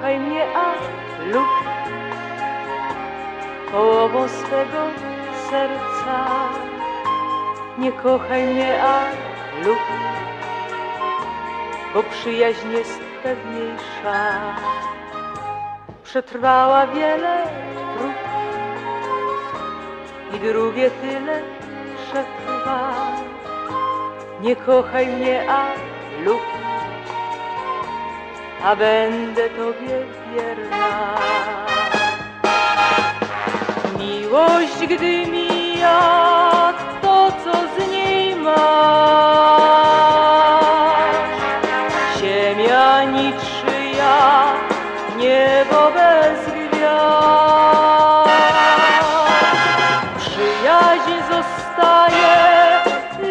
kochaj mnie, a lub koło swego serca. Nie kochaj mnie, a lub, bo przyjaźń jest pewniejsza. Przetrwała wiele prób i drugie tyle przetrwa. Nie kochaj mnie, a lub, a będę tobie wierna. Miłość, gdy mija to, co z niej masz, ziemia niczyja, niebo bez gwiazd. Przyjaźń zostaje,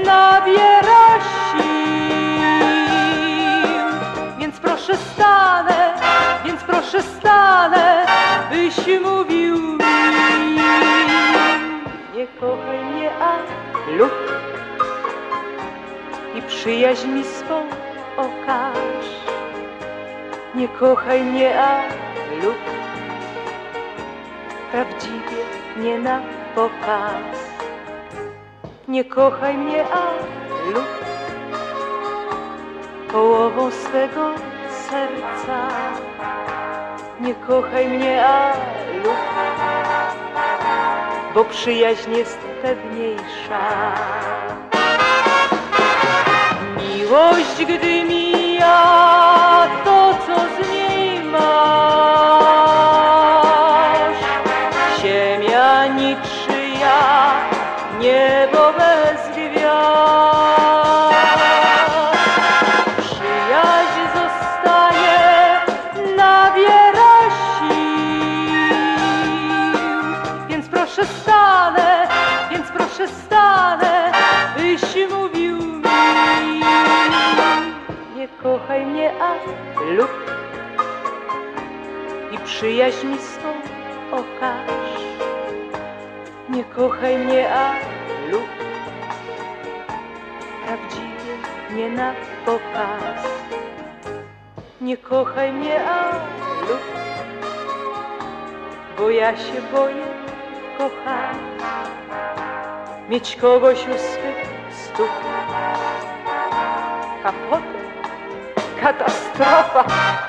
nabiera sił, więc proszę stanę, byś mówił mi. Nie kochaj mnie, a lub, i przyjaźń mi swą okaż. Nie kochaj mnie, a lub, prawdziwie nie na pokaz. Nie kochaj mnie, a lub, połową swego serca. Nie kochaj mnie, a lub, bo przyjaźń jest pewniejsza. Miłość, gdy mija to, co z niej masz, ziemia niczyja, niebo bez gwiazd. Przyjaźń zostaje, nabiera sił, więc proszę stanę, byś mówił mi. Nie kochaj mnie, a lub, i przyjaźń mi swą okaż. Nie kochaj mnie, a lub, prawdziwie nie na pokaz. Nie kochaj mnie, a lub, bo ja się boję kochać, mieć kogoś u swych stóp. Kapota, katastrofa.